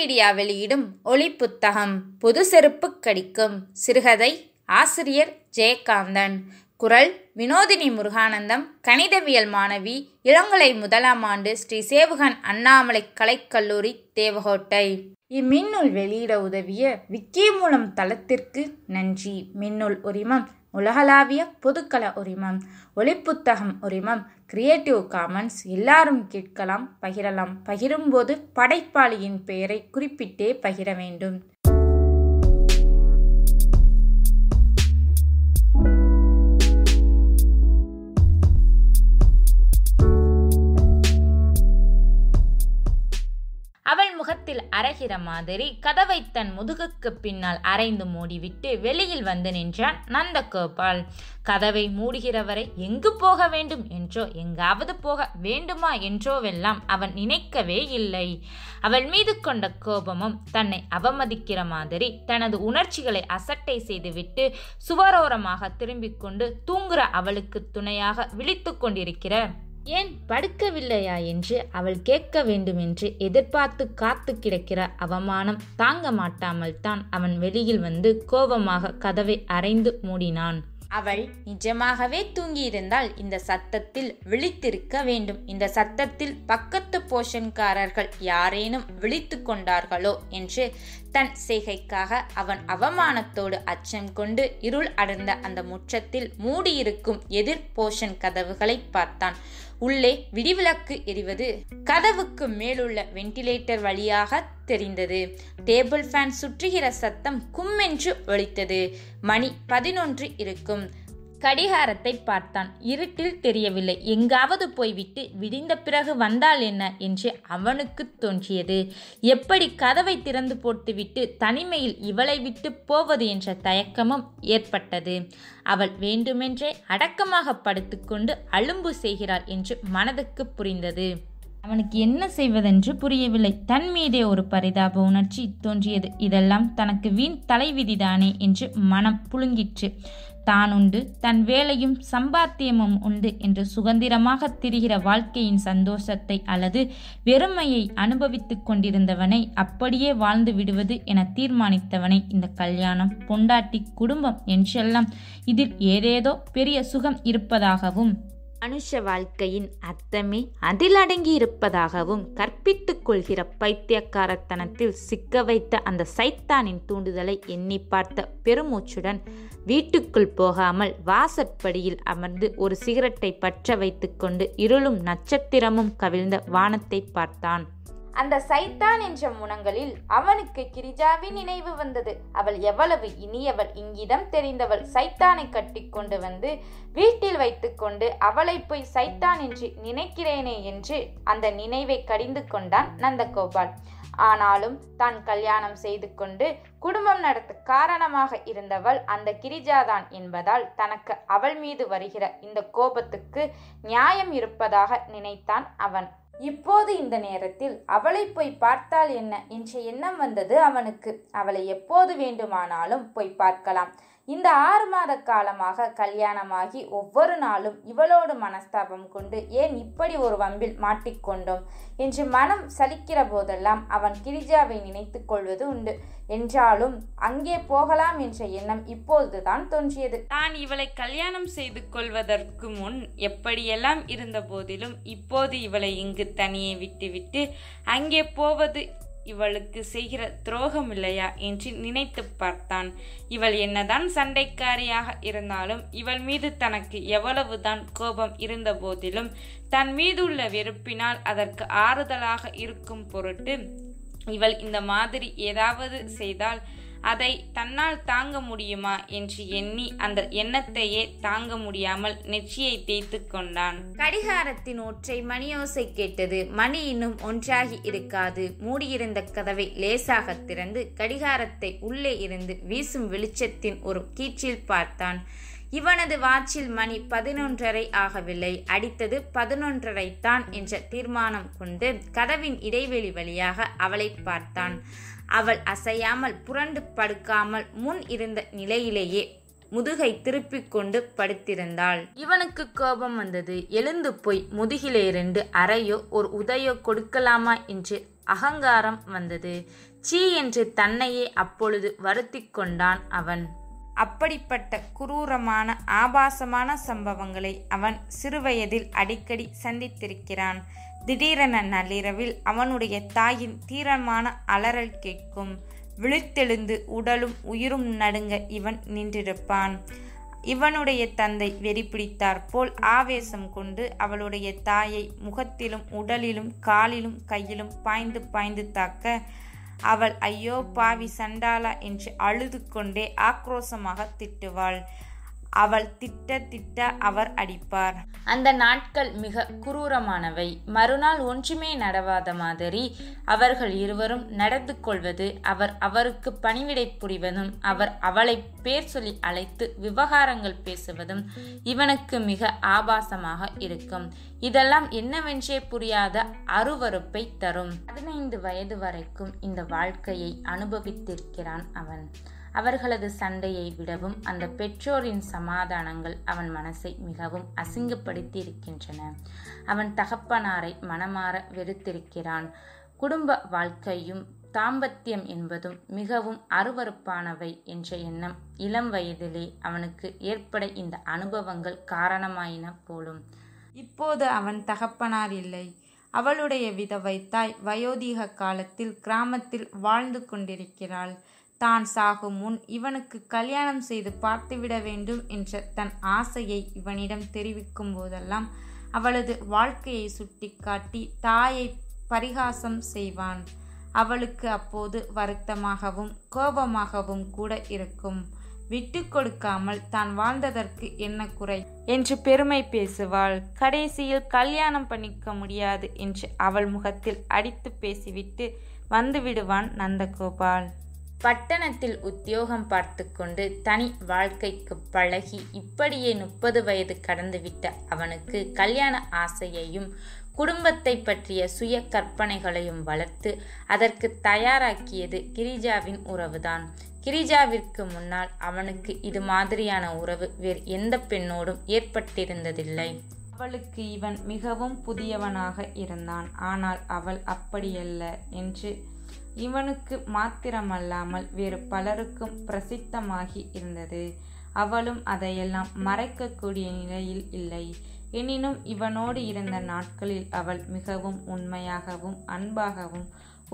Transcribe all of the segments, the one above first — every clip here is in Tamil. விக்கிபீடியா வெளியிடும் ஒலி புத்தகம் புது செருப்பு கடிக்கும் சிறுகதை ஆசிரியர் ஜெயகாந்தன். குரல் வினோதினி முருகானந்தம். கணிதவியல் மாணவி. இளங்கலை 1ஆம் ஆண்டு ஸ்ரீ சேவுகன் அண்ணாமலை கலைக்கல்லூரி, தேவகோட்டை. இம்மின்னூல் வெளியிட உதவிய விக்கி மூலம் தளத்திற்கு நன்றி. மின்னூல் உரிமம் உலகளாவிய பொதுக்கல உரிமம். ஒலிப்புத்தகம் உரிமம் கிரியேட்டிவ் காமன்ஸ். எல்லாரும் கேட்கலாம், பகிரலாம். பகிரும்போது படைப்பாளியின் பெயரை குறிப்பிட்டே பகிர வேண்டும். அவள் முகத்தில் அரைகிற மாதிரி கதவை தன் முதுகுக்கு பின்னால் அரைந்து மூடிவிட்டு வெளியில் வந்து நின்றான் நந்தகோபால். கதவை மூடுகிறவரை எங்கு போக வேண்டும் என்றோ, எங்காவது போக வேண்டுமா என்றோவெல்லாம் அவன் நினைக்கவே இல்லை. அவள் மீது கொண்ட கோபமும் தன்னை அவமதிக்கிற மாதிரி தனது உணர்ச்சிகளை அசட்டை செய்துவிட்டு சுவரோரமாக திரும்பிக் கொண்டு தூங்குற அவளுக்கு துணையாக விழித்து கொண்டிருக்கிற, ஏன் படுக்கவில்லையா என்று அவள் கேட்க வேண்டும் என்று எதிர்பார்த்து காத்து கிடக்கிற அவமானம் தாங்க மாட்டாமல் தான் அவன் வெளியில் வந்து கோபமாக கதவை அரைந்து மூடினான். அவள் நிஜமாகவே தூங்கியிருந்தால் இந்த சத்தத்தில் விழித்திருக்க வேண்டும். இந்த சத்தத்தில் பக்கத்து போஷன்காரர்கள் யாரேனும் விழித்து கொண்டார்களோ என்று தன் செய்கைக்காக அவன் அவமானத்தோடு அச்சம் கொண்டு இருள் அடர்ந்த அந்த முற்றத்தில் மூடியிருக்கும் எதிர் போஷன் கதவுகளை பார்த்தான். உள்ளே விடிவிளக்கு எரிவது கதவுக்கு மேலுள்ள வெண்டிலேட்டர் வழியாக தெரிந்தது. டேபிள் ஃபேன் சுற்றுகிற சத்தம் கும்மென்று ஒலித்தது. மணி 11 இருக்கும். கடிகாரத்தை பார்த்தான். இருட்டில் தெரியவில்லை. எங்காவது போய்விட்டு விடிந்த பிறகு வந்தால் என்ன என்று அவனுக்கு தோன்றியது. எப்படி கதவை திறந்து போட்டுவிட்டு தனிமையில் இவளை விட்டு போவது என்ற தயக்கமும் ஏற்பட்டது. அவள் வேண்டுமென்றே அடக்கமாக படுத்துக்கொண்டு அலும்பு செய்கிறாள் என்று மனதுக்கு புரிந்தது. அவனுக்கு என்ன செய்வதென்று புரியவில்லை. தன் மீதே ஒரு பரிதாப உணர்ச்சி தோன்றியது. இதெல்லாம் தனக்கு வீண் தலைவிதிதானே என்று மனம் புழுங்கிற்று. தான் உண்டு, தன் வேலையும் சம்பாத்தியமும் உண்டு என்று சுதந்திரமாக திரிகிற வாழ்க்கையின் சந்தோஷத்தை அல்லது வெறுமையை அனுபவித்து கொண்டிருந்தவனை அப்படியே வாழ்ந்து விடுவது என தீர்மானித்தவனை இந்த கல்யாணம், பொண்டாட்டி, குடும்பம் என்றெல்லாம் இதில் ஏதேதோ பெரிய சுகம் இருப்பதாகவும் மனுஷ வாழ்க்கையின் அர்த்தமே அதில் அடங்கி இருப்பதாகவும் கற்பித்து கொள்கிற பைத்தியக்காரத்தனத்தில் சிக்க வைத்த அந்த சைத்தானின் தூண்டுதலை எண்ணி பார்த்த பெருமூச்சுடன் வீட்டுக்குள் போகாமல் வாசற்படியில் அமர்ந்து ஒரு சிகரெட்டை பற்ற வைத்து கொண்டு இருளும் நட்சத்திரமும் கவிழ்ந்த வானத்தை பார்த்தான். அந்த சைத்தான் என்ற முனங்களில் அவனுக்கு கிரிஜாவின் நினைவு வந்தது. அவள் எவ்வளவு இனியவள், இங்கிதம் தெரிந்தவள். சைத்தானை கட்டி கொண்டு வந்து வீட்டில் வைத்துக்கொண்டு அவளை போய் சைத்தான் என்று நினைக்கிறேனே என்று அந்த நினைவை கடிந்து கொண்டான் நந்தகோபால். ஆனாலும் தான் கல்யாணம் செய்து கொண்டு குடும்பம் நடத்த காரணமாக இருந்தவள் அந்த கிரிஜாதான் என்பதால் தனக்கு அவள் மீது வருகிற இந்த கோபத்துக்கு நியாயம் இருப்பதாக நினைத்தான் அவன். இப்போது இந்த நேரத்தில் அவளை போய் பார்த்தால் என்ன என்ற எண்ணம் வந்தது அவனுக்கு. அவளை எப்போது வேண்டுமானாலும் போய் பார்க்கலாம். இந்த 6 மாத காலமாக கல்யாணமாகி ஒவ்வொரு நாளும் இவளோடு மனஸ்தாபம் கொண்டு ஏன் இப்படி ஒரு வம்பில் மாட்டிக்கொண்டோம் என்று மனம் சலிக்கிற போதெல்லாம் அவன் கிரிஜாவை நினைத்து கொள்வது உண்டு. என்றாலும் அங்கே போகலாம் என்ற எண்ணம் இப்போதுதான் தோன்றியது. தான் இவளை கல்யாணம் செய்து கொள்வதற்கு முன் எப்படியெல்லாம் இருந்த போதிலும் இப்போது இவளை இங்கு தனியே விட்டுவிட்டு அங்கே போவது இவளுக்கு செய்கிற துரோகம் இல்லையா என்று நினைத்து பார்த்தான். இவள் என்னதான் சண்டைக்காரியாக இருந்தாலும், இவள் மீது தனக்கு எவ்வளவுதான் கோபம் இருந்த போதிலும், தன் மீதுள்ள வெறுப்பினால் அதற்கு ஆறுதலாக இருக்கும் பொருட்டு இவள் இந்த மாதிரி ஏதாவது செய்தால் அதை தன்னால் தாங்க முடியுமா என்று எண்ணி அந்த எண்ணத்தையே தாங்க முடியாமல் நெற்றியை தேய்த்து கொண்டான். கடிகாரத்தின் ஒற்றை மணியோசை கேட்டது. மணி இன்னும் 1 இருக்காது. மூடியிருந்த கதவை லேசாக திறந்து கடிகாரத்தை உள்ளே இருந்து வீசும் வெளிச்சத்தின் ஒரு கீச்சில் பார்த்தான். இவனது வாட்சில் மணி 11:30 ஆகவில்லை. அடித்தது 11:30 தான் என்ற தீர்மானம் கொண்டு கதவின் இடைவெளி வழியாக அவளை பார்த்தான். அவள் அசையாமல் புரண்டு படுக்காமல் முன் இருந்த நிலையிலேயே முதுகை திருப்பிக் கொண்டு படுத்திருந்தாள். இவனுக்கு கோபம் வந்தது. எழுந்து போய் முதுகிலே 2 அறையோ ஒரு உதையோ கொடுக்கலாமா என்று அகங்காரம் வந்தது. சீ என்று தன்னையே அப்பொழுது வருத்தி கொண்டான் அவன். அப்படிப்பட்ட குரூரமான ஆபாசமான சம்பவங்களை அவன் சிறுவயதில் அடிக்கடி சந்தித்திருக்கிறான். திடீரென நள்ளிரவில் அவனுடைய தாயின் தீரமான அலறல் கேட்கும். விழித்தெழுந்து உடலும் உயிரும் நடுங்க இவன் நின்றிருப்பான். இவனுடைய தந்தை வெறிப்பிடித்தார் போல் ஆவேசம் கொண்டு அவளுடைய தாயை முகத்திலும் உடலிலும் காலிலும் கையிலும் பாய்ந்து பாய்ந்து தாக்க, அவள் ஐயோ பாவி சண்டாளா என்று அழுது கொண்டே ஆக்ரோசமாக திட்டுவாள். அவள் திட்ட திட்ட அவர் அடிப்பார். அந்த நாட்கள் மிக குரூரமானவை. மறுநாள் ஒன்றுமே நடவாத மாதிரி அவர்கள் இருவரும் நடந்து கொள்வது, அவர் அவருக்கு பணிவிடை புரிவதும், அவர் அவளை பேர் சொல்லி அழைத்து விவகாரங்கள் பேசுவதும் இவனுக்கு மிக ஆபாசமாக இருக்கும். இதெல்லாம் என்னவென்றே புரியாத அருவருப்பை தரும். 15 வயது வரைக்கும் இந்த வாழ்க்கையை அனுபவித்திருக்கிறான் அவன். அவர்களது சண்டையை விடவும் அந்த பெற்றோரின் சமாதானங்கள் அவன் மனசை மிகவும் அசிங்கப்படுத்தி இருக்கின்றன. அவன் தகப்பனாரை மனமாற வெறுத்திருக்கிறான். குடும்ப வாழ்க்கையும் தாம்பத்தியம் என்பதும் மிகவும் அருவருப்பானவை என்ற எண்ணம் இளம் வயதிலே அவனுக்கு ஏற்பட இந்த அனுபவங்கள் காரணமாயின போலும். இப்போது அவன் தகப்பனார் இல்லை. அவளுடைய விதவை தாய் வயோதிக காலத்தில் கிராமத்தில் வாழ்ந்து கொண்டிருக்கிறாள். தான் சாகும் முன் இவனுக்கு கல்யாணம் செய்து பார்த்துவிட வேண்டும் என்ற தன் ஆசையை இவனிடம் தெரிவிக்கும் போதெல்லாம் அவளது வாழ்க்கையை சுட்டிக்காட்டி தாயை பரிகாசம் செய்வான். அவளுக்கு அப்போது வருத்தமாகவும் கோபமாகவும் கூட இருக்கும். விட்டு கொடுக்காமல் தான் வாழ்ந்ததற்கு என்ன குறை என்று பெருமை பேசுவாள். கடைசியில் கல்யாணம் பண்ணிக்க முடியாது என்று அவள் முகத்தில் அடித்து பேசிவிட்டு வந்துவிடுவான் நந்தகோபால். பட்டணத்தில் உத்தியோகம் பார்த்து கொண்டு தனி வாழ்க்கைக்கு பழகி இப்படியே 30 வயது கடந்துவிட்ட அவனுக்கு கல்யாண ஆசையையும் குடும்பத்தை பற்றிய சுய கற்பனைகளையும் வளர்த்து அதற்கு தயாராக்கியது கிரிஜாவின் உறவுதான். கிரிஜாவிற்கு முன்னால் அவனுக்கு இது மாதிரியான உறவு வேறு எந்த பெண்ணோடும் ஏற்பட்டிருந்ததில்லை. அவளுக்கு இவன் மிகவும் புதியவனாக இருந்தான். ஆனால் அவள் அப்படியல்ல என்று இவனுக்கு மாத்திரமல்லாமல் வேறு பலருக்கும் பிரசித்தமாகி இருந்தது. அவளும் அதையெல்லாம் மறைக்கக்கூடிய நிலையில் இல்லை. எனினும் இவனோடு இருந்த நாட்களில் அவள் மிகவும் உண்மையாகவும் அன்பாகவும்,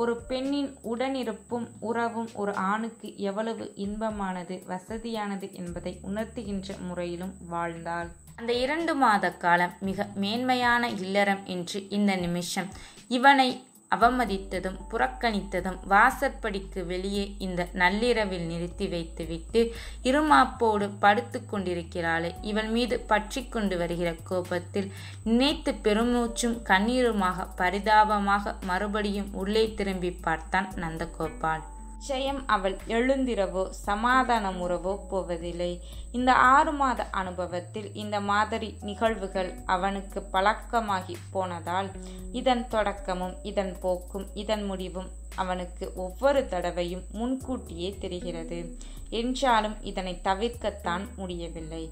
ஒரு பெண்ணின் உடனிருப்பும் உறவும் ஒரு ஆணுக்கு எவ்வளவு இன்பமானது வசதியானது என்பதை உணர்த்துகின்ற முறையிலும் வாழ்ந்தாள். அந்த 2 மாத காலம் மிக மேன்மையான இல்லறம் என்று இந்த நிமிஷம் இவனை அவமதித்ததும் புறக்கணித்ததும் வாசற்படிக்கு வெளியே இந்த நள்ளிரவில் நிறுத்தி வைத்துவிட்டு இருமாப்போடு படுத்து கொண்டிருக்கிறாளே, இவள் மீது பற்றி கொண்டு வருகிற கோபத்தில் நினைத்து பெருமூச்சும் கண்ணீருமாக பரிதாபமாக மறுபடியும் உள்ளே திரும்பி பார்த்தான் நந்தகோபால். நிச்சயம் அவள் எழுந்திரவோ சமாதானம் உறவோ போவதில்லை. இந்த 6 மாத அனுபவத்தில் இந்த மாதிரி நிகழ்வுகள் அவனுக்கு பழக்கமாகி போனதால் இதன் தொடக்கமும் இதன் போக்கும் இதன் முடிவும் அவனுக்கு ஒவ்வொரு தடவையும் முன்கூட்டியே தெரிகிறது. என்றாலும் இதனை தவிர்க்கத்தான் முடியவில்லை.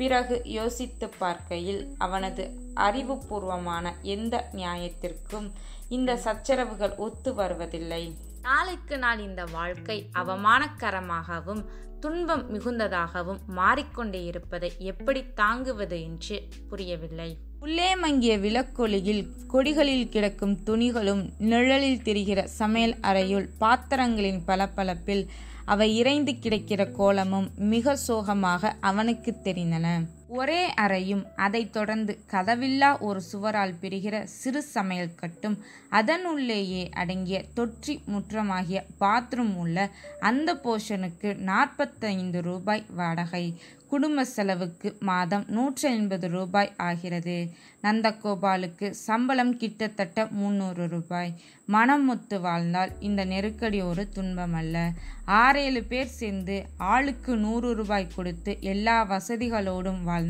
பிறகு யோசித்து பார்க்கையில் அவனது அறிவுபூர்வமான எந்த நியாயத்திற்கும் இந்த சச்சரவுகள் ஒத்து வருவதில்லை. நாளுக்கு நாள் இந்த வாழ்க்கை அவமானகரமாகவும் துன்பம் மிகுந்ததாகவும் மாறிக்கொண்டே இருப்பதை எப்படி தாங்குவது என்று புரியவில்லை. உள்ளே மங்கிய விளக்கொலியில் கொடிகளில் கிடக்கும் துணிகளும் நிழலில் திரிகிற சமையல் அறையுள் பாத்திரங்களின் பளபளப்பில் அவை இறைந்து கிடக்கிற கோலமும் மிக சோகமாக அவனுக்கு தெரிந்தன. ஒரே அறையும் அதைத் தொடர்ந்து கதவில்லா ஒரு சுவரால் பிரிகிற சிறு சமையல் கட்டும் அதனுள்ளேயே அடங்கிய தொற்றி முற்றமாகிய பாத்ரூம் உள்ள அந்த போஷனுக்கு 45 ரூபாய் வாடகை. குடும்ப செலவுக்கு மாதம் 180 ரூபாய் ஆகிறது. நந்தகோபாலுக்கு சம்பளம் கிட்டத்தட்ட 300 ரூபாய். மனம் ஒத்து வாழ்ந்தால் இந்த நெருக்கடி ஒரு துன்பமல்ல. 6-7 பேர் சேர்ந்து ஆளுக்கு 100 ரூபாய் கொடுத்து எல்லா வசதிகளோடும் வாழ்ந்த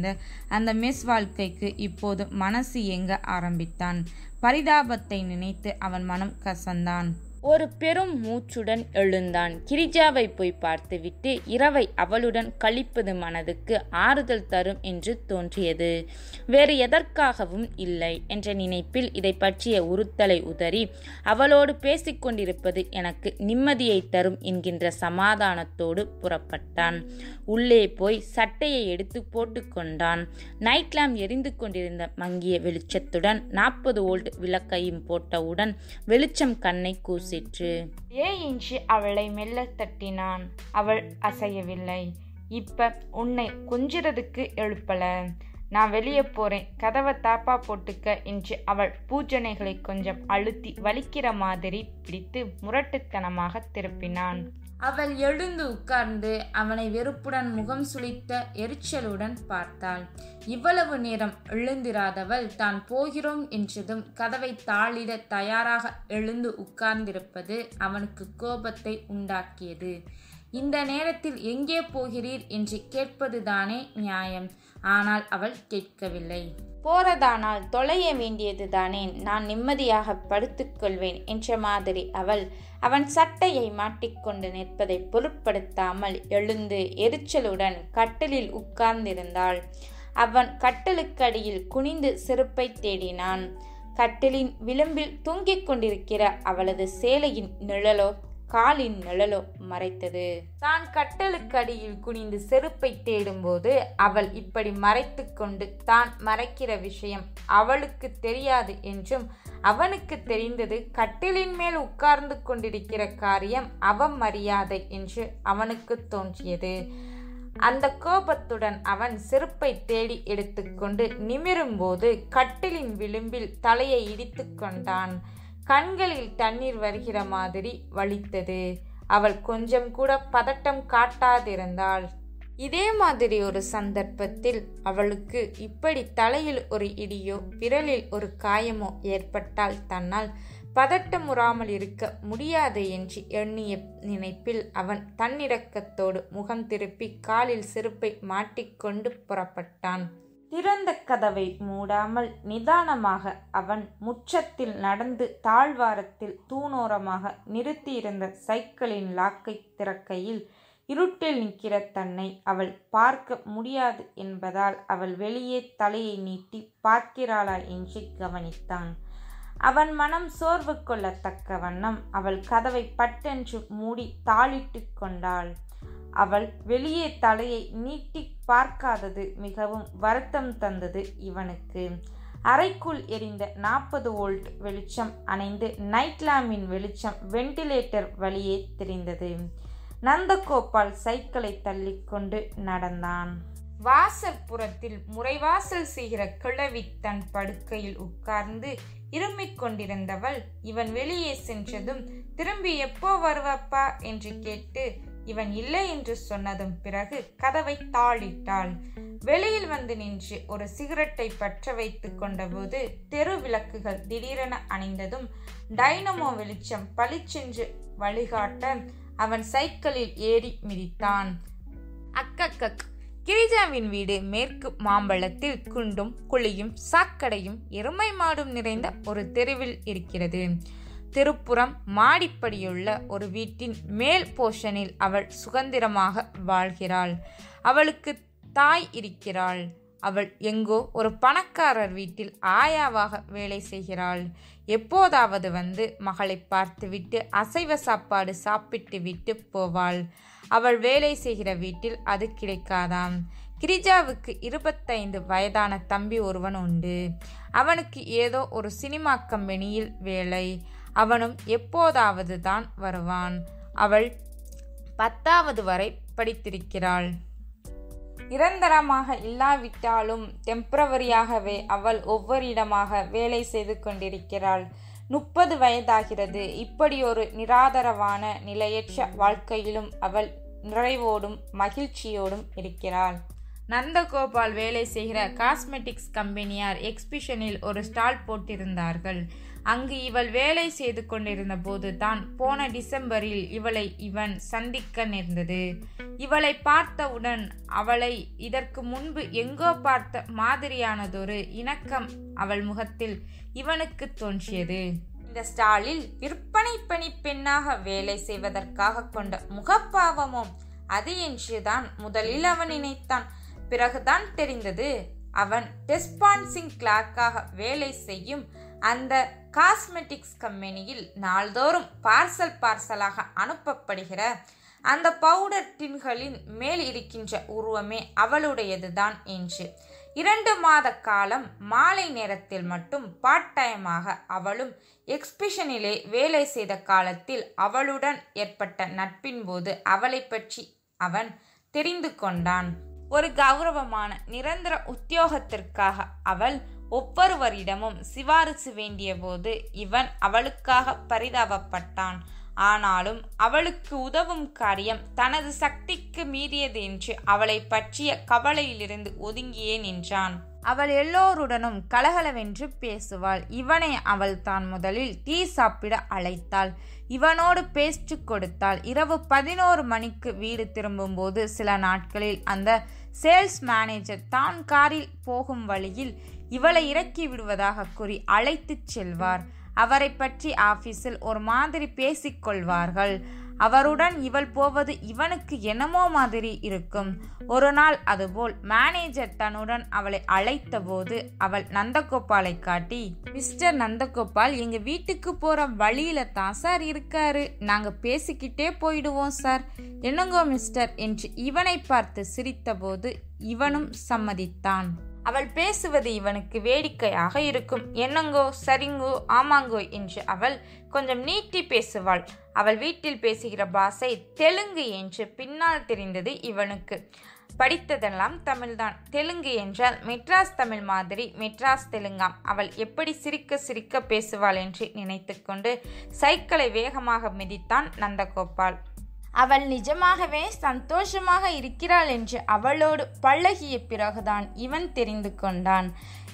அந்த மெஸ் வாழ்க்கைக்கு இப்போது மனசு ஏங்க ஆரம்பித்தான். பரிதாபத்தை நினைத்து அவன் மனம் கசந்தான். ஒரு பெரும் மூச்சுடன் எழுந்தான். கிரிஜாவை போய் பார்த்துவிட்டு இரவை அவளுடன் கழிப்பது மனதுக்கு ஆறுதல் தரும் என்று தோன்றியது. வேறு எதற்காகவும் இல்லை என்ற நினைப்பில் இதை பற்றிய உறுத்தலை உதறி அவளோடு பேசிக்கொண்டிருப்பது எனக்கு நிம்மதியை தரும் என்கின்ற சமாதானத்தோடு புறப்பட்டான். உள்ளே போய் சட்டையை எடுத்து போட்டுக்கொண்டான். நைட் லேம்ப் எரிந்து கொண்டிருந்த மங்கிய வெளிச்சத்துடன் 40 வோல்ட் விளக்கையும் போட்டவுடன் வெளிச்சம் கண்ணை கூசி ஏ இன்று அவளை மெல்ல தட்டினான். அவள் அசையவில்லை. இப்ப உன்னை கொஞ்சிறதுக்கு எழுப்பல, நான் வெளியே போறேன், கதவை தாப்பா போட்டுக்க என்று அவள் பூஜனைகளை கொஞ்சம் அழுத்தி வலிக்கிற மாதிரி பிடித்து முரட்டுத்தனமாக திருப்பினான். அவள் எழுந்து உட்கார்ந்து அவனை வெறுப்புடன் முகம் சுளித்த எரிச்சலுடன் பார்த்தாள். இவ்வளவு நேரம் எழுந்திராதவள் தான் போகிறோம் என்றதும் கதவை தாளிட தயாராக எழுந்து உட்கார்ந்திருப்பது அவனுக்கு கோபத்தை உண்டாக்கியது. இந்த நேரத்தில் எங்கே போகிறீர் என்று கேட்பதுதானே நியாயம். ஆனால் அவள் கேட்கவில்லை. போறதானால் தொலைய வேண்டியது தானே, நான் நிம்மதியாக படுத்துக்கொள்வேன் என்ற மாதிரி அவள் அவன் சட்டையை மாட்டிக்கொண்டு நிற்பதை பொருட்படுத்தாமல் எழுந்து எரிச்சலுடன் கட்டிலில் உட்கார்ந்திருந்தாள். அவன் கட்டிலுக்கடியில் குனிந்து செருப்பை தேடினான். கட்டிலின் விளிம்பில் தூங்கிக் கொண்டிருக்கிற அவளது சேலையின் நிழலோ காலின் நிழலோ மறைத்தது. தான் கட்டலுக்கடியில் குனிந்து செருப்பை தேடும்போது அவள் இப்படி மறைத்து கொண்டு தான் மறைக்கிற விஷயம் அவளுக்கு தெரியாது என்றும் அவனுக்கு தெரிந்தது கட்டிலின் மேல் உட்கார்ந்து கொண்டிருக்கிற காரியம் அவமரியாதை என்று அவனுக்கு தோன்றியது. அந்த கோபத்துடன் அவன் செருப்பை தேடி எடுத்துக்கொண்டு நிமிரும்போது கட்டிலின் விளிம்பில் தலையை இடித்து கொண்டான். கண்களில் தண்ணீர் வருகிற மாதிரி வலித்தது. அவள் கொஞ்சம் கூட பதட்டம் காட்டாதிருந்தாள். இதே மாதிரி ஒரு சந்தர்ப்பத்தில் அவளுக்கு இப்படி தலையில் ஒரு இடியோ விரலில் ஒரு காயமோ ஏற்பட்டால் தன்னால் பதட்டமுறாமல் இருக்க முடியாது என்று எண்ணிய நினைப்பில் அவன் தன்னிரக்கத்தோடு முகம் திருப்பி காலில் செருப்பை மாட்டிக்கொண்டு புறப்பட்டான். திறந்த கதவை மூடாமல் நிதானமாக அவன் முற்றத்தில் நடந்து தாழ்வாரத்தில் தூணோரமாக நிறுத்தியிருந்த சைக்கிளின் லாக்கை திறக்கையில் இருட்டில் நிற்கிற தன்னை அவள் பார்க்க முடியாது என்பதால் அவள் வெளியே தலையை நீட்டி பார்க்கிறாளா என்று கவனித்தான். அவன் மனம் சோர்வு கொள்ளத்தக்க வண்ணம் அவள் கதவை பட்டென்று மூடி தாளிட்டு கொண்டாள். அவள் வெளியே தலையை நீட்டி பார்க்காதது மிகவும் வருத்தம் தந்தது இவனுக்கு. அறைக்குள் எரிந்த 40 வோல்ட் வெளிச்சம் அணைந்து நைட் லாம்பின் வெளிச்சம் வெண்டிலேட்டர் வழியே தெரிந்தது. நந்தகோபால் சைக்கிளை தள்ளிக்கொண்டு நடந்தான். வாசற்புறத்தில் முறைவாசல் செய்கிற கிழவி தன் படுக்கையில் உட்கார்ந்து இருமிக் கொண்டிருந்தவள் இவன் வெளியே சென்றதும் திரும்பி எப்போ வருவப்பா என்று கேட்டு இவன் இல்லை என்று சொன்னதும் பிறகு கதவை தாளிட்டாள். வெளியில் வந்து நின்று ஒரு சிகரெட்டை பற்ற வைத்து கொண்டபோது தெரு விளக்குகள் திடீரென அணைந்ததும் டைனமோ வெளிச்சம் பளிச்சென்று வழிகாட்ட அவன் சைக்கிளில் ஏறி மிதித்தான். அக்கக்கக், கிரிஜாவின் வீடு மேற்கு மாம்பழத்தில் குண்டும் குழியும் சாக்கடையும் எருமை மாடும் நிறைந்த ஒரு தெருவில் இருக்கிறது. திருப்புறம் மாடிப்படியுள்ள ஒரு வீட்டின் மேல் போஷனில் அவள் சுதந்திரமாக வாழ்கிறாள். அவளுக்கு தாய் இருக்கிறாள். அவள் எங்கோ ஒரு பணக்காரர் வீட்டில் ஆயாவாக வேலை செய்கிறாள். எப்போதாவது வந்து மகளை பார்த்துவிட்டு அசைவ சாப்பாடு சாப்பிட்டு விட்டு போவாள். அவள் வேலை செய்கிற வீட்டில் அது கிடைக்காதாம். கிரிஜாவுக்கு 25 வயதான தம்பி ஒருவன் உண்டு. அவனுக்கு ஏதோ ஒரு சினிமா கம்பெனியில் வேலை. அவனும் எப்போதாவது தான் வருவான். அவள் 10வது வரை படித்திருக்கிறாள். நிரந்தரமாக இல்லாவிட்டாலும் டெம்பரவரியாகவே அவள் ஒவ்வொரு இடமாக வேலை செய்து கொண்டிருக்கிறாள். 30 வயதாகிறது. இப்படி ஒரு நிராதரவான நிலையற்ற வாழ்க்கையிலும் அவள் நிறைவோடும் மகிழ்ச்சியோடும் இருக்கிறாள். நந்தகோபால் வேலை செய்கிற காஸ்மெட்டிக்ஸ் கம்பெனியார் எக்ஸிபிஷனில் ஒரு ஸ்டால் போட்டிருந்தார்கள். அங்கு இவள் வேலை செய்து கொண்டிருந்த போது தான் போன டிசம்பரில் இவளை இவன் சந்திக்க நேர்ந்தது. இவளை பார்த்தவுடன் அவளை இதற்கு முன்பு எங்கோ பார்த்த மாதிரியானதொரு இணக்கம் அவள் முகத்தில் இவனுக்கு தோன்றியது. இந்த ஸ்டாலில் விற்பனை பணி பெண்ணாக வேலை செய்வதற்காக கொண்ட முகப்பாவமோ அது என்றுதான் முதலில் அவன் நினைத்தான். பிறகுதான் தெரிந்தது அவன் டெஸ்பான்சிங் கிளார்க்காக வேலை செய்யும் அந்த காஸ்மெட்டிக்ஸ் கம்பெனியில் நாள்தோறும் பார்சலாக அனுப்பப்படுகிற அந்த பவுடர் டின்களின் மேல் இருக்கின்ற உருவமே அவளுடையதுதான் என்று. 2 மாத காலம் மாலை நேரத்தில் மட்டும் பார்ட் டைமாக அவளும் எக்ஸ்பிஷனிலே வேலை செய்த காலத்தில் அவளுடன் ஏற்பட்ட நட்பின் போது அவளை பற்றி அவன் தெரிந்து கொண்டான். ஒரு கௌரவமான நிரந்தர உத்தியோகத்திற்காக அவள் ஒவ்வொருவரிடமும் சிவாரிசு வேண்டிய போது இவன் அவளுக்காக பரிதாபப்பட்டான். ஆனாலும் அவளுக்கு உதவும் காரியம் தனது சக்திக்கு மீறியது என்று அவளை பற்றிய கவலையிலிருந்து ஒதுங்கியே நின்றான். அவள் எல்லோருடனும் கலகலவென்று பேசுவாள். இவனை அவள் தான் முதலில் டீ சாப்பிட அழைத்தாள். இவனோடு பேச்சு கொடுத்தாள். இரவு 11 மணிக்கு வீடு திரும்பும் போது சில நாட்களில் அந்த சேல்ஸ் மேனேஜர் தான் காரில் போகும் வழியில் இவளை இறக்கி விடுவதாக கூறி அழைத்து செல்வார். அவரை பற்றி ஆபீஸில் ஒரு மாதிரி பேசிக்கொள்வார்கள். அவருடன் இவள் போவது இவனுக்கு என்னமோ மாதிரி இருக்கும். ஒரு நாள் அதுபோல் மேனேஜர் தன்னுடன் அவளை அழைத்த போது அவள் நந்தகோபாலை காட்டி, மிஸ்டர் நந்தகோபால் எங்க வீட்டுக்கு போற வழியில தான் சார் இருக்காரு, நாங்க பேசிக்கிட்டே போயிடுவோம் சார், என்னங்கோ மிஸ்டர் என்று இவனை பார்த்து சிரித்த போது இவனும் சம்மதித்தான். அவள் பேசுவது இவனுக்கு வேடிக்கையாக இருக்கும். என்னங்கோ, சரிங்கோ, ஆமாங்கோ என்று அவள் கொஞ்சம் நீட்டி பேசுவாள். அவள் வீட்டில் பேசுகிற பாஷை தெலுங்கு என்று பின்னால் தெரிந்தது இவனுக்கு. படித்ததெல்லாம் தமிழ்தான். தெலுங்கு என்றால் மெட்ராஸ் தமிழ் மாதிரி மெட்ராஸ் தெலுங்காம். அவள் எப்படி சிரிக்க சிரிக்க பேசுவாள் என்று நினைத்து கொண்டு சைக்கிளை வேகமாக மிதித்தான் நந்தகோபால். அவள் நிஜமாகவே சந்தோஷமாக இருக்கிறாள் என்று அவளோடு பழகிய பிறகுதான் இவன் தெரிந்து கொண்டான்.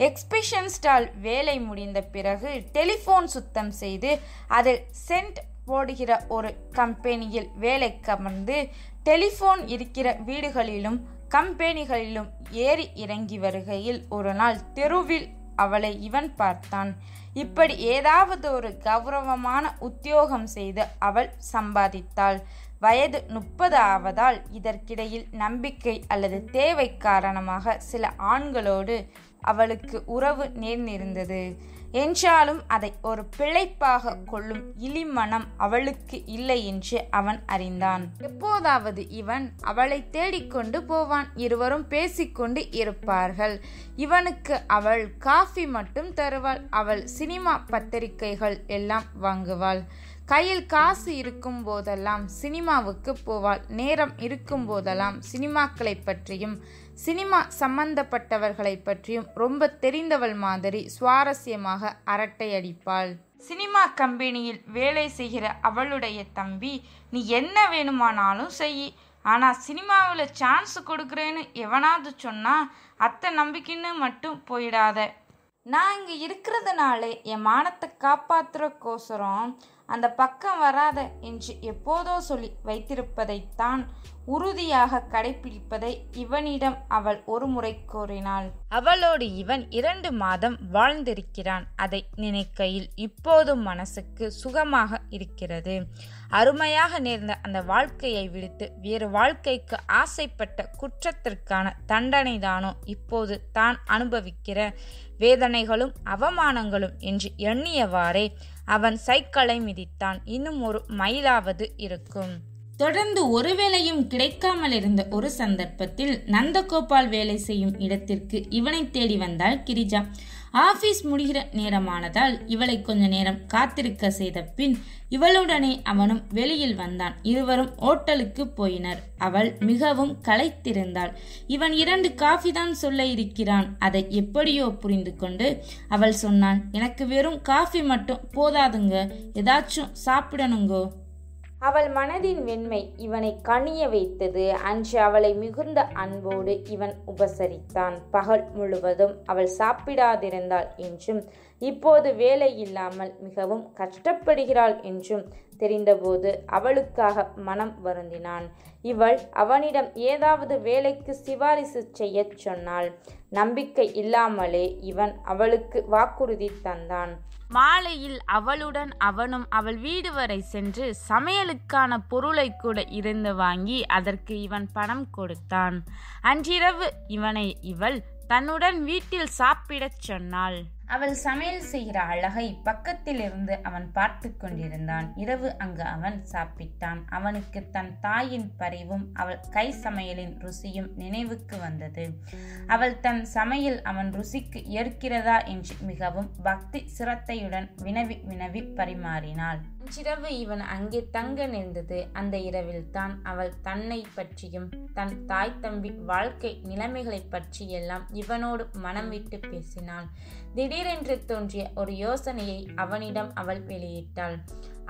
எக்ஸ்பிஷன் ஸ்டால் வேலை முடிந்த பிறகு டெலிஃபோன் சுத்தம் செய்து அதில் சென்ட் போடுகிற ஒரு கம்பெனியில் வேலைக்கு அமர்ந்து டெலிஃபோன் இருக்கிற வீடுகளிலும் கம்பெனிகளிலும் ஏறி இறங்கி வருகையில் ஒரு நாள் தெருவில் அவளை இவன் பார்த்தான். இப்படி ஏதாவது ஒரு கௌரவமான உத்தியோகம் செய்து அவள் சம்பாதித்தாள். வயது 30 ஆவதால் இதற்கிடையில் நம்பிக்கை அல்லது தேவை காரணமாக சில ஆண்களோடு அவளுக்கு உறவு நேர்ந்திருந்தது. என்றாலும் அதை ஒரு பிழைப்பாக கொள்ளும் இளிமனம் அவளுக்கு இல்லை என்று அவன் அறிந்தான். எப்போதாவது இவன் அவளை தேடிக்கொண்டு போவான். இருவரும் பேசிக்கொண்டு இருப்பார்கள். இவனுக்கு அவள் காஃபி மட்டும் தருவாள். அவள் சினிமா பத்திரிகைகள் எல்லாம் வாங்குவாள். கையில் காசு இருக்கும் போதெல்லாம் சினிமாவுக்கு போவாள். நேரம் இருக்கும் போதெல்லாம் சினிமாக்களை பற்றியும் சினிமா சம்பந்தப்பட்டவர்களை பற்றியும் ரொம்ப தெரிந்தவள் மாதிரி சுவாரஸ்யமாக அரட்டை அடிப்பாள். சினிமா கம்பெனியில் வேலை செய்கிற அவளுடைய தம்பி, நீ என்ன வேணுமானாலும் செய், ஆனால் சினிமாவில் சான்ஸ் கொடுக்குறேன்னு எவனாவது சொன்னால் அத்தை நம்பிக்கைன்னு மட்டும் போயிடாத. நான் இங்கே இருக்கிறதுனால என் மானத்தை காப்பாற்றுறக்கோசரம் அந்த பக்கம் வராத என்று எப்போதோ சொல்லி வைத்திருப்பதைத்தான் உறுதியாக கடைபிடிப்பதை இவனிடம் அவள் ஒரு முறை கோரினாள். அவளோடு இவன் 2 மாதம் வாழ்ந்திருக்கிறான். அதை நினைக்கையில் இப்போதும் மனசுக்கு சுகமாக இருக்கிறது. அருமையாக நேர்ந்த அந்த வாழ்க்கையை விடுத்து வேறு வாழ்க்கைக்கு ஆசைப்பட்ட குற்றத்திற்கான தண்டனைதானோ இப்போது தான் அனுபவிக்கிற வேதனைகளும் அவமானங்களும் என்று எண்ணியவாறே அவன் சைக்கிளை மிதித்தான். இன்னும் ஒரு மைலாவது இருக்கும். தொடர்ந்து ஒரு வேளையும் கிடைக்காமல் இருந்த ஒரு சந்தர்ப்பத்தில் நந்தகோபால் வேலை செய்யும் இடத்திற்கு இவனை தேடி வந்தாள் கிரிஜா. ஆபீஸ் முடிகிற நேரமானதால் இவளை கொஞ்ச நேரம் காத்திருக்க செய்த பின் இவளுடனே அவனும் வெளியில் வந்தான். இருவரும் ஓட்டலுக்கு போயினர். அவள் மிகவும் களைத்திருந்தாள். இவன் 2 காஃபி தான் சொல்ல இருக்கிறான். அதை எப்படியோ புரிந்து கொண்டு அவள் சொன்னான், எனக்கு வெறும் காஃபி மட்டும் போதாதுங்க, ஏதாச்சும் சாப்பிடணுங்கோ. அவள் மனதின் வெண்மை இவனை கனிய வைத்தது. அன்று அவளை மிகுந்த அன்போடு இவன் உபசரித்தான். பகல் முழுவதும் அவள் சாப்பிடாதிருந்தாள் என்றும் இப்போது வேலை இல்லாமல் மிகவும் கஷ்டப்படுகிறாள் என்றும் தெரிந்தபோது அவளுக்காக மனம் வருந்தினான். இவள் அவனிடம் ஏதாவது வேலைக்கு சிபாரிசு செய்ய சொன்னாள். நம்பிக்கை இல்லாமலே இவன் அவளுக்கு வாக்குறுதி தந்தான். மாலையில் அவளுடன் அவனும் அவள் வீடு வரை சென்று சமையலுக்கான பொருளை கூட இருந்து வாங்கி அதற்கு இவன் பணம் கொடுத்தான். அன்றிரவு இவனை இவள் தன்னுடன் வீட்டில் சாப்பிடச் சொன்னாள். அவள் சமையல் செய்கிற அழகை பக்கத்தில் இருந்து அவன் பார்த்து கொண்டிருந்தான். இரவு அங்கு அவன் சாப்பிட்டான். அவனுக்கு தன் தாயின் பரிவும் அவள் கை சமையலின் ருசியும் நினைவுக்கு வந்தது. அவள் தன் சமையல் அவன் ருசிக்கு ஏற்கிறதா என்று மிகவும் பக்தி சிரத்தையுடன் வினவி வினவி பரிமாறினாள். அன்றிரவு இவன் அங்கே தங்க நின்றது. அந்த இரவில் தான் அவள் தன்னை பற்றியும் தன் தாய் தம்பி வாழ்க்கை நிலைமைகளை பற்றியெல்லாம் இவனோடு மனம் விட்டு பேசினாள். திடீரென்று தோன்றிய ஒரு யோசனையை அவனிடம் அவள் வெளியிட்டாள்.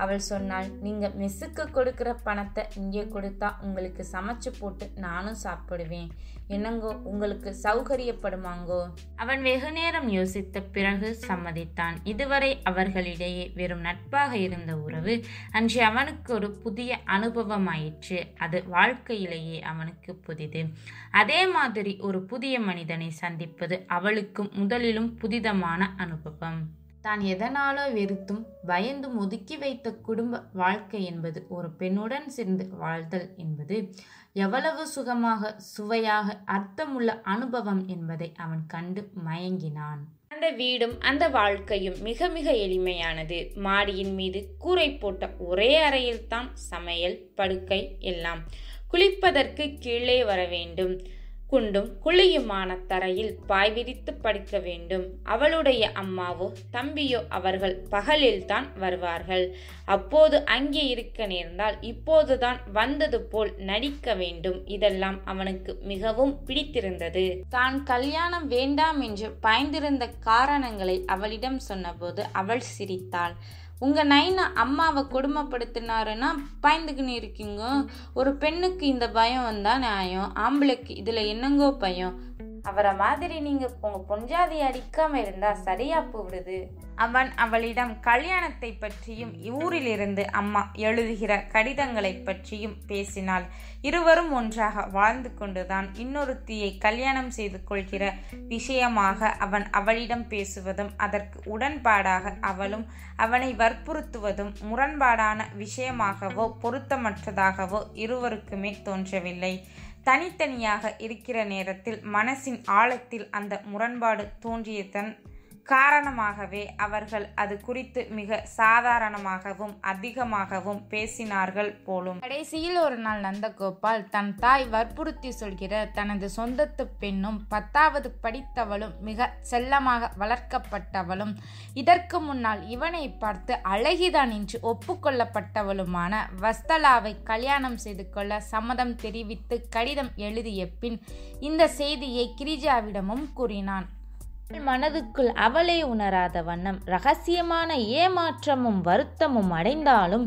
அவள் சொன்னாள், நீங்க மெஸ்ஸுக்கு கொடுக்கிற பணத்தை இங்கே கொடுத்தா உங்களுக்கு சமைச்சு போட்டு நானும் சாப்பிடுவேன். என்னங்கோ, உங்களுக்கு சௌகரியப்படுமாங்கோ? அவன் வெகு நேரம் யோசித்த பிறகு சம்மதித்தான். இதுவரை அவர்களிடையே வெறும் நட்பாக இருந்த உறவு அன்று அவனுக்கு ஒரு புதிய அனுபவமாயிற்று. அது வாழ்க்கையிலேயே அவனுக்கு புதிது. அதே மாதிரி ஒரு புதிய மனிதனை சந்திப்பது அவளுக்கும் முதலிலும் புதிதமான அனுபவம். தான் எதனாலோ வெறுத்தும் பயந்தும் ஒதுக்கி வைத்த குடும்ப வாழ்க்கை என்பது ஒரு பெண்ணுடன் சேர்ந்து வாழ்தல் என்பது எவ்வளவு சுகமாக சுவையாக அர்த்தமுள்ள அனுபவம் என்பதை அவன் கண்டு மயங்கினான். அந்த வீடும் அந்த வாழ்க்கையும் மிக மிக எளிமையானது. மாடியின் மீது கூரை போட்ட ஒரே அறையில்தான் சமையல், படுக்கை எல்லாம். குளிப்பதற்கு கீழே வர வேண்டும். குண்டும் குழியுமான தரையில் பாய் விரித்து படுக்க வேண்டும். அவளுடைய அம்மாவோ தம்பியோ அவர்கள் பகலில்தான் வருவார்கள். அப்போது அங்கே இருக்க நேர்ந்தால் இப்போதுதான் வந்தது போல் நடிக்க வேண்டும். இதெல்லாம் அவனுக்கு மிகவும் பிடித்திருந்தது. தான் கல்யாணம் வேண்டாம் என்று பயந்திருந்த காரணங்களை அவளிடம் சொன்னபோது அவள் சிரித்தாள். உங்க நைனா அம்மாவை கொடுமைப்படுத்தினாருன்னா பயந்துக்குன்னு இருக்கீங்க. ஒரு பெண்ணுக்கு இந்த பயம் வந்தா நியாயம், ஆம்பளைக்கு இதுல என்னங்கோ பயம்? அவரை மாதிரி நீங்க உங்க பொஞ்சாதியை அடிக்காம இருந்தா சரியா போடுது. அவன் அவளிடம் கல்யாணத்தை பற்றியும் ஊரிலிருந்து அம்மா எழுதுகிற கடிதங்களை பற்றியும் பேசினாள். இருவரும் ஒன்றாக வாழ்ந்து கொண்டுதான் இன்னொருத்தியை கல்யாணம் செய்து கொள்கிற விஷயமாக அவன் அவளிடம் பேசுவதும் அதற்கு உடன்பாடாக அவளும் அவனை வற்புறுத்துவதும் முரண்பாடான விஷயமாகவோ பொருத்தமற்றதாகவோ இருவருக்குமே தோன்றவில்லை. தனித்தனியாக இருக்கிற நேரத்தில் மனசின் ஆழத்தில் அந்த முரண்பாடு தோன்றியதன் காரணமாகவே அவர்கள் அது குறித்து மிக சாதாரணமாகவும் அதிகமாகவும் பேசினார்கள் போலும். கடைசியில் ஒரு நாள் நந்தகோபால் தன் தாய் வற்புறுத்தி சொல்கிற தனது சொந்தத்து பெண்ணும் 10வது படித்தவளும் மிக செல்லமாக வளர்க்கப்பட்டவளும் இதற்கு முன்னால் இவனை பார்த்து அழகிதான் என்று ஒப்புக்கொள்ளப்பட்டவளுமான வஸ்தலாவை கல்யாணம் செய்து கொள்ள சம்மதம் தெரிவித்து கடிதம் எழுதிய பின் இந்த செய்தியை கிரிஜாவிடமும் கூறினான். மனதுக்குள் அவளே உணராத வண்ணம் இரகசியமான ஏமாற்றமும் வருத்தமும் அடைந்தாலும்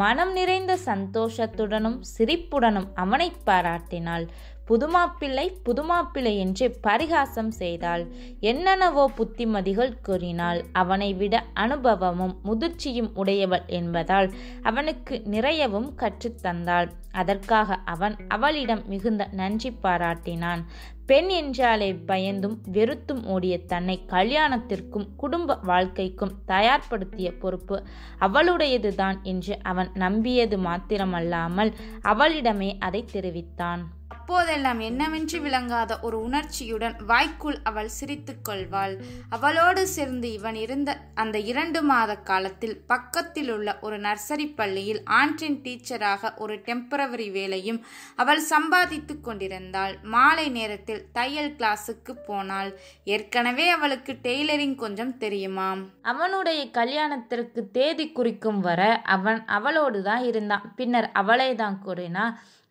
மனம் நிறைந்த சந்தோஷத்துடனும் சிரிப்புடனும் அவனை பாராட்டினாள். புதுமாப்பிள்ளை புதுமாப்பிள்ளை என்று பரிகாசம் செய்தாள். என்னென்னவோ புத்திமதிகள் கூறினாள். அவனை விட அனுபவமும் முதிர்ச்சியும் உடையவள் என்பதால் அவனுக்கு நிறையவும் கற்றுத்தந்தாள். அதற்காக அவன் அவளிடம் மிகுந்த நன்றி பாராட்டினான். பெண் என்றாலே பயந்தும் வெறுத்தும் ஓடிய தன்னை கல்யாணத்திற்கும் குடும்ப வாழ்க்கைக்கும் தயார்படுத்திய பொறுப்பு அவளுடையதுதான் என்று அவன் நம்பியது மாத்திரமல்லாமல் அவளிடமே அதை தெரிவித்தான். அப்போதெல்லாம் என்னவென்று விளங்காத ஒரு உணர்ச்சியுடன் வாய்க்குள் அவள் சிரித்து கொள்வாள். அவளோடு சேர்ந்து இவன் இருந்த அந்த 2 மாத காலத்தில் பக்கத்தில் உள்ள ஒரு நர்சரி பள்ளியில் ஆண்ட்ரின் டீச்சராக ஒரு டெம்பரவரி வேலையும் அவள் சம்பாதித்து கொண்டிருந்தாள். மாலை நேரத்தில் தையல் கிளாஸுக்கு போனாள். ஏற்கனவே அவளுக்கு டெய்லரிங் கொஞ்சம் தெரியுமாம். அவனுடைய கல்யாணத்திற்கு தேதி குறிக்கும் வர அவன் அவளோடு தான் இருந்தான். பின்னர் அவளை தான் கூறினா,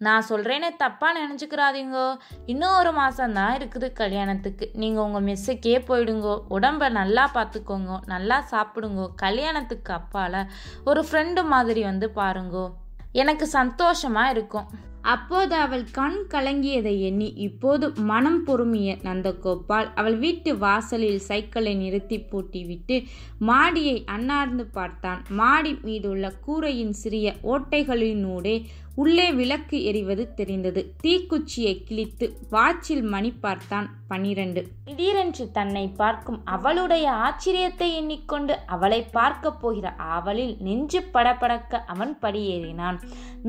நான் சொல்கிறேனே தப்பாக நினச்சிக்கிறாதீங்கோ, இன்னும் 1 மாதம்தான் இருக்குது கல்யாணத்துக்கு. நீங்கள் உங்கள் மெஸ்ஸுக்கே போயிடுங்கோ, உடம்பை நல்லா பார்த்துக்கோங்கோ, நல்லா சாப்பிடுங்கோ, கல்யாணத்துக்கு அப்பால் ஒரு ஃப்ரெண்டு மாதிரி வந்து பாருங்கோ, எனக்கு சந்தோஷமாக இருக்கும். அப்போது அவள் கண் கலங்கியதை எண்ணி இப்போது மனம் பொறுமிய நந்தகோபால் அவள் வீட்டு வாசலில் சைக்கிளை நிறுத்தி பூட்டிவிட்டு மாடியை அண்ணார்ந்து பார்த்தான். மாடி மீதுள்ள கூரையின் சிறிய ஓட்டைகளினூடே உள்ளே விளக்கு எரிவது தெரிந்தது. தீக்குச்சியை கிழித்து வாட்சில் மணி பார்த்தான் 12. திடீரென்று தன்னை பார்க்கும் அவளுடைய ஆச்சரியத்தை எண்ணிக்கொண்டு அவளை பார்க்க போகிற ஆவலில் நெஞ்சு படபடக்க அவன் படியேறினான்.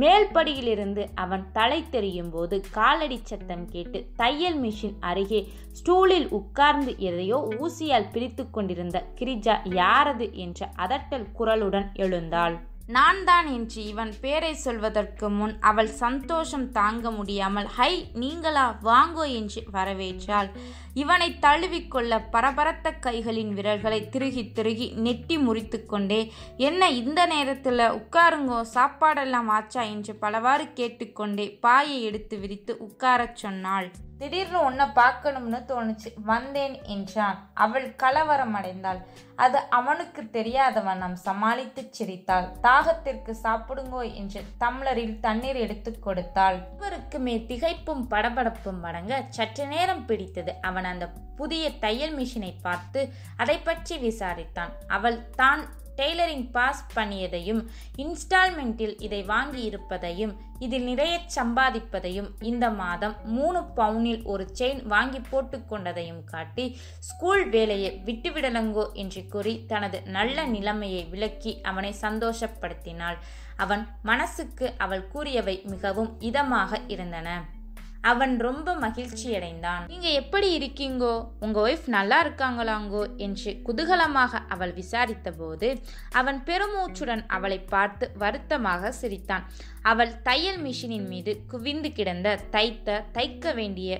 மேல்படியிலிருந்து அவன் தலை தெரியும் போது காலடி சத்தம் கேட்டு தையல் மிஷின் அருகே ஸ்டூலில் உட்கார்ந்து எதையோ ஊசியால் பிரித்து கொண்டிருந்த கிரிஜா யாரது என்ற அதட்டல் குரலுடன் எழுந்தாள். நான் தான் என்று இவன் பேரை சொல்வதற்கு முன் அவள் சந்தோஷம் தாங்க முடியாமல், ஹை நீங்களா, வாங்கோ என்று வரவேற்றாள். இவனை தழுவிக்கொள்ள பரபரத்த கைகளின் விரல்களை திருகி திருகி நெட்டி முறித்து கொண்டே, என்ன இந்த நேரத்தில், உட்காருங்கோ, சாப்பாடெல்லாம் ஆச்சா என்று பலவாறு கேட்டுக்கொண்டே பாயை எடுத்து விரித்து உட்காரச் சொன்னாள். திடீர்னு உன்னை பார்க்கணும்னு தோணுச்சு, வந்தேன் என்றான். அவள் கலவரம் அடைந்தாள். அது அவனுக்கு தெரியாதவன் நாம் சமாளித்து சிரித்தாள். தாகத்திற்கு சாப்பிடுங்கோ என்று டம்ளரில் தண்ணீர் எடுத்து கொடுத்தாள். இவருக்குமே திகைப்பும் படபடப்பும் மடங்க சற்று நேரம் பிடித்தது. அவன் அந்த புதிய தையல் மிஷினை பார்த்து அதை பற்றி விசாரித்தான். அவள் தான் டெய்லரிங் பாஸ் பண்ணியதையும் இன்ஸ்டால்மெண்ட்டில் இதை வாங்கி இருப்பதையும் இதில் நிறைய சம்பாதிப்பதையும் இந்த மாதம் 3 பவுனில் ஒரு செயின் வாங்கி போட்டு கொண்டதையும் காட்டி ஸ்கூல் வேலையை விட்டுவிடலங்கோ என்று கூறி தனது நல்ல நிலைமையை விளக்கி அவனை சந்தோஷப்படுத்தினாள். அவன் மனசுக்கு அவள் கூறியவை மிகவும் இதமாக இருந்தன. அவன் ரொம்ப மகிழ்ச்சியடைந்தான். நீங்க எப்படி இருக்கீங்கோ, உங்க ஒய்ஃப் நல்லா இருக்காங்களாங்கோ என்று குதூகலமாக அவள் விசாரித்த போது அவன் பெருமூச்சுடன் அவளை பார்த்து வருத்தமாக சிரித்தான். அவள் தையல் மிஷினின் மீது குவிந்து கிடந்த தைக்க வேண்டிய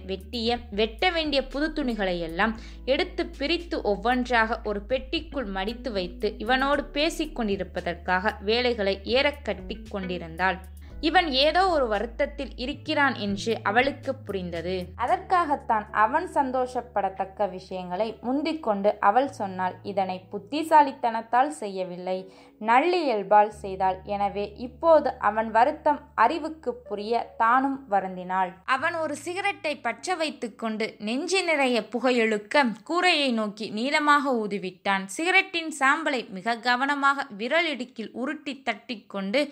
வெட்ட வேண்டிய புது துணிகளை எல்லாம் எடுத்து பிரித்து ஒவ்வொன்றாக ஒரு பெட்டிக்குள் மடித்து வைத்து இவனோடு பேசிக்கொண்டிருப்பதற்காக வேலைகளை ஏறக்கட்டி கொண்டிருந்தாள். இவன் ஏதோ ஒரு வருத்தத்தில் இருக்கிறான் என்று அவளுக்கு புரிந்தது. அதற்காகத்தான் அவன் சந்தோஷப்படத்தக்க விஷயங்களை முந்திக்கொண்டு அவள் சொன்னாள். இதனை புத்திசாலித்தனத்தால் செய்யவில்லை, நல்லியல்பால் செய்தாள். எனவே இப்போது அவன் வருத்தம் அறிவுக்கு புரிய தானும் வருந்தினாள். அவன் ஒரு சிகரெட்டை பற்ற வைத்துக்கொண்டு நெஞ்சு நிறைய புகையெழுக்க கூரையை நோக்கி நீளமாக ஊதிவிட்டான். சிகரெட்டின் சாம்பலை மிக கவனமாக விரல் இடுக்கில் உருட்டி தட்டிக்கொண்டு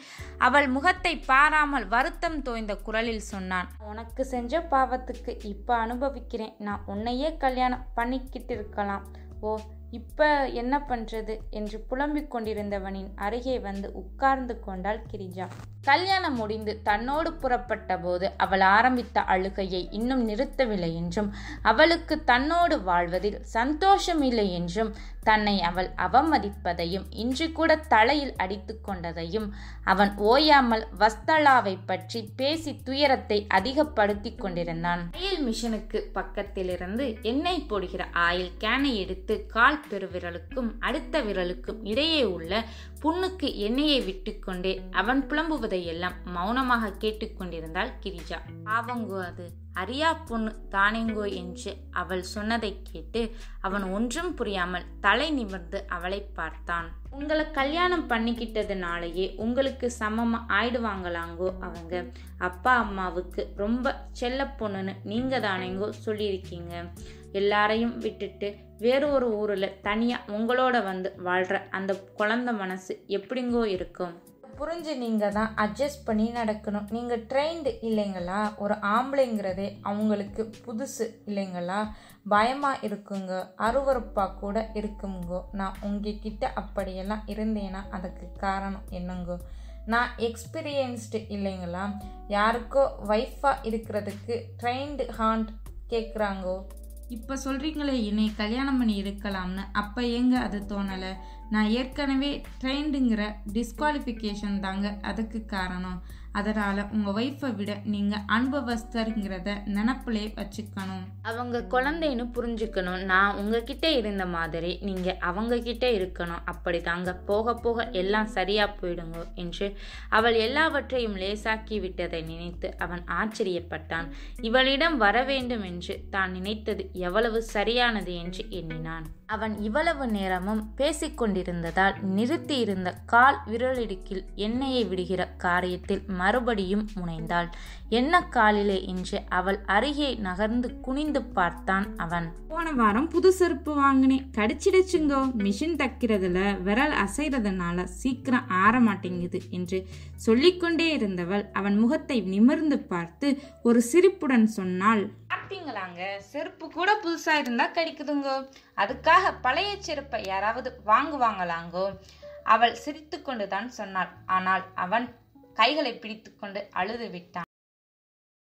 அவள் முகத்தை பாராமல் வருத்தம் தோய்ந்த குரலில் சொன்னான், உனக்கு செஞ்ச பாவத்துக்கு இப்ப அனுபவிக்கிறேன். நான் உன்னையே கல்யாணம் பண்ணிக்கிட்டு இருக்கலாம். ஓ, இப்ப என்ன பண்றது என்று புலம்பிக் கொண்டிருந்தவனின் அருகே வந்து உட்கார்ந்து கொண்டாள் கிரிஜா. கல்யாணம் முடிந்து தன்னோடு புறப்பட்ட போது அவள் ஆரம்பித்த அழுகையை இன்னும் நிறுத்தவில்லை என்றும், அவளுக்கு தன்னோடு வாழ்வதில் சந்தோஷமில்லை என்றும், தன்னை அவள் அவமதிப்பதையும் இன்று கூட தலையில் அடித்து கொண்டதையும், அவன் ஓயாமல் வஸ்தலாவை பற்றி பேசி துயரத்தை அதிகப்படுத்தி கொண்டிருந்தான். தையல் மிஷினுக்கு பக்கத்திலிருந்து எண்ணெய் போடுகிற ஆயில் கேனை எடுத்து கால் பெருவிரலுக்கும் அடுத்த விரலுக்கும் இடையே உள்ள புண்ணுக்கு எண்ணெயை விட்டுக்கொண்டே அவன் புலம்புவதையெல்லாம் மௌனமாக கேட்டுக்கொண்டிருந்தாள் கிரிஜா. பாவங்கோ, அது அறியா பொண்ணு தானேங்கோ என்று அவள் சொன்னதை கேட்டு அவன் ஒன்றும் புரியாமல் தலை நிமிர்ந்து அவளை பார்த்தான். உங்களை கல்யாணம் பண்ணிக்கிட்டதுனாலேயே உங்களுக்கு சமமா ஆயிடுவாங்களாங்கோ அவங்க? அப்பா அம்மாவுக்கு ரொம்ப செல்ல பொண்ணுன்னு நீங்க தானேங்கோ சொல்லியிருக்கீங்க. எல்லாரையும் விட்டுட்டு வேறு ஒரு ஊரில் தனியாக உங்களோட வந்து வாழ்கிற அந்த குழந்தை மனசு எப்படிங்கோ இருக்கும்? புரிஞ்சு நீங்கள் தான் அட்ஜஸ்ட் பண்ணி நடக்கணும். நீங்கள் ட்ரெயின்டு இல்லைங்களா? ஒரு ஆம்பளைங்கிறதே அவங்களுக்கு புதுசு இல்லைங்களா? பயமாக இருக்குங்க, அருவறுப்பாக கூட இருக்குங்கோ. நான் உங்ககிட்ட அப்படியெல்லாம் இருந்தேன்னா அதுக்கு காரணம் என்னங்கோ? நான் எக்ஸ்பீரியன்ஸ்டு இல்லைங்களா? யாருக்கோ வைஃபாக இருக்கிறதுக்கு ட்ரெயின்டு ஹாண்ட் கேட்குறாங்கோ. இப்போ சொல்கிறீங்களே என்னை கல்யாணம் பண்ணி இருக்கலாம்னு, அப்போ ஏங்க அது தோணலை? நான் ஏற்கனவே ட்ரெயின்டுங்கிற டிஸ்குவாலிஃபிகேஷன் தாங்க அதுக்கு காரணம். அதனால் உங்கள் ஒய்ஃபை விட நீங்கள் அனுபவஸ்தருங்கிறத நினப்பிலே வச்சுக்கணும். அவங்க குழந்தைன்னு புரிஞ்சுக்கணும். நான் உங்ககிட்ட இருந்த மாதிரி நீங்கள் அவங்கக்கிட்ட இருக்கணும். அப்படி தாங்க போக போக எல்லாம் சரியாக போயிடுங்க என்று அவள் எல்லாவற்றையும் லேசாக்கி விட்டதை நினைத்து அவன் ஆச்சரியப்பட்டான். இவளிடம் வர வேண்டும் என்று தான் நினைத்தது எவ்வளவு சரியானது என்று எண்ணினான். அவன் இவ்வளவு நேரமும் பேசிக்கொண்டிருந்ததால் நிறுத்தியிருந்த கால் விரலிடுக்கில் எண்ணெயை விடுகிற காரியத்தில் மறுபடியும் முனைந்தாள். என்ன காலிலே என்று அவள் அருகே நகர்ந்து குனிந்து பார்த்தான் அவன். போன வாரம் புது செருப்பு வாங்கினேன், கடிச்சிடுச்சுங்கோ, மிஷின் தைக்கிறதுல விரல் அசைறதுனால சீக்கிரம் ஆற மாட்டேங்குது என்று சொல்லிக்கொண்டே இருந்தவள் அவன் முகத்தை நிமிர்ந்து பார்த்து ஒரு சிரிப்புடன் சொன்னாள், பார்த்தீங்களாங்க, செருப்பு கூட புதுசா இருந்தா கடிக்குதுங்கோ, அதுக்காக பழைய செருப்பை யாராவது வாங்குவாங்களாங்கோ. அவள் சிரித்து கொண்டுதான் சொன்னாள். ஆனால் அவன் கைகளை பிடித்து கொண்டு அழுது விட்டான்.